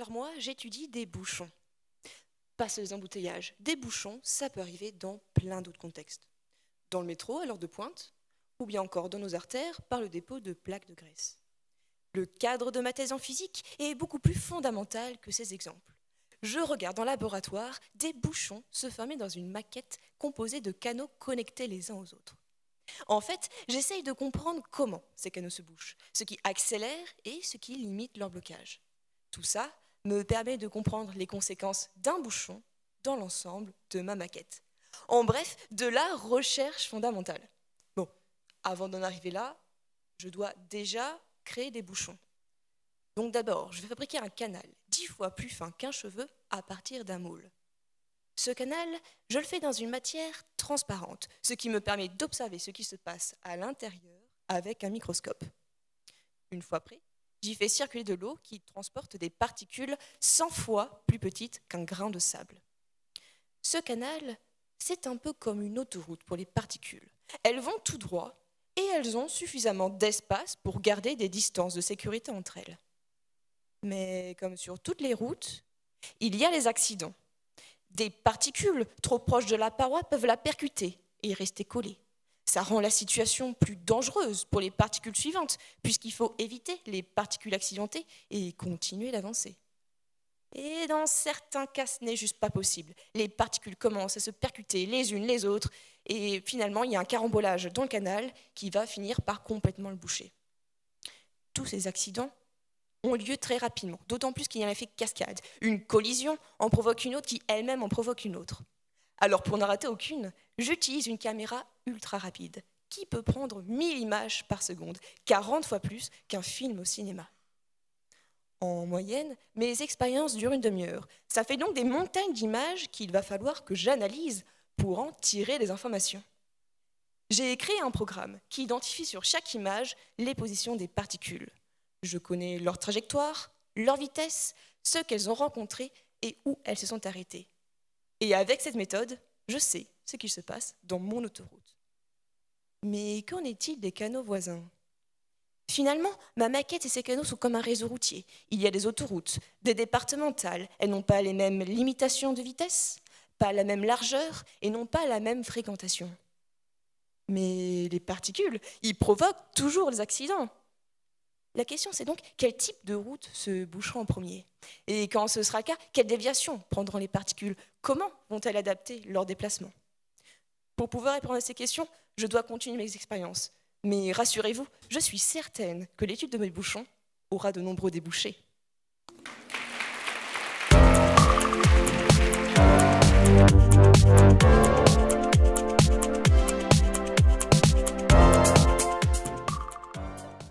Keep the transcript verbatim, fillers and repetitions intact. Alors moi, j'étudie des bouchons. Pas ces embouteillages. Des bouchons, ça peut arriver dans plein d'autres contextes. Dans le métro, à l'heure de pointe, ou bien encore dans nos artères, par le dépôt de plaques de graisse. Le cadre de ma thèse en physique est beaucoup plus fondamental que ces exemples. Je regarde en laboratoire des bouchons se former dans une maquette composée de canaux connectés les uns aux autres. En fait, j'essaye de comprendre comment ces canaux se bouchent, ce qui accélère et ce qui limite leur blocage. Tout ça me permet de comprendre les conséquences d'un bouchon dans l'ensemble de ma maquette. En bref, de la recherche fondamentale. Bon, avant d'en arriver là, je dois déjà créer des bouchons. Donc d'abord, je vais fabriquer un canal dix fois plus fin qu'un cheveu à partir d'un moule. Ce canal, je le fais dans une matière transparente, ce qui me permet d'observer ce qui se passe à l'intérieur avec un microscope. Une fois prêt, j'y fais circuler de l'eau qui transporte des particules cent fois plus petites qu'un grain de sable. Ce canal, c'est un peu comme une autoroute pour les particules. Elles vont tout droit et elles ont suffisamment d'espace pour garder des distances de sécurité entre elles. Mais comme sur toutes les routes, il y a les accidents. Des particules trop proches de la paroi peuvent la percuter et rester collées. Ça rend la situation plus dangereuse pour les particules suivantes, puisqu'il faut éviter les particules accidentées et continuer d'avancer. Et dans certains cas, ce n'est juste pas possible. Les particules commencent à se percuter les unes les autres, et finalement, il y a un carambolage dans le canal qui va finir par complètement le boucher. Tous ces accidents ont lieu très rapidement, d'autant plus qu'il y a un effet cascade. Une collision en provoque une autre qui elle-même en provoque une autre. Alors pour n'en rater aucune, j'utilise une caméra ultra rapide qui peut prendre mille images par seconde, quarante fois plus qu'un film au cinéma. En moyenne, mes expériences durent une demi-heure. Ça fait donc des montagnes d'images qu'il va falloir que j'analyse pour en tirer des informations. J'ai créé un programme qui identifie sur chaque image les positions des particules. Je connais leur trajectoire, leur vitesse, ce qu'elles ont rencontré et où elles se sont arrêtées. Et avec cette méthode, je sais ce qu'il se passe dans mon autoroute. Mais qu'en est-il des canaux voisins? Finalement, ma maquette et ses canaux sont comme un réseau routier. Il y a des autoroutes, des départementales. Elles n'ont pas les mêmes limitations de vitesse, pas la même largeur et n'ont pas la même fréquentation. Mais les particules, ils provoquent toujours les accidents. La question, c'est donc quel type de route se bouchera en premier? Et quand ce sera le cas, quelles déviations prendront les particules? Comment vont-elles adapter leur déplacement? Pour pouvoir répondre à ces questions, je dois continuer mes expériences. Mais rassurez-vous, je suis certaine que l'étude de mes bouchons aura de nombreux débouchés.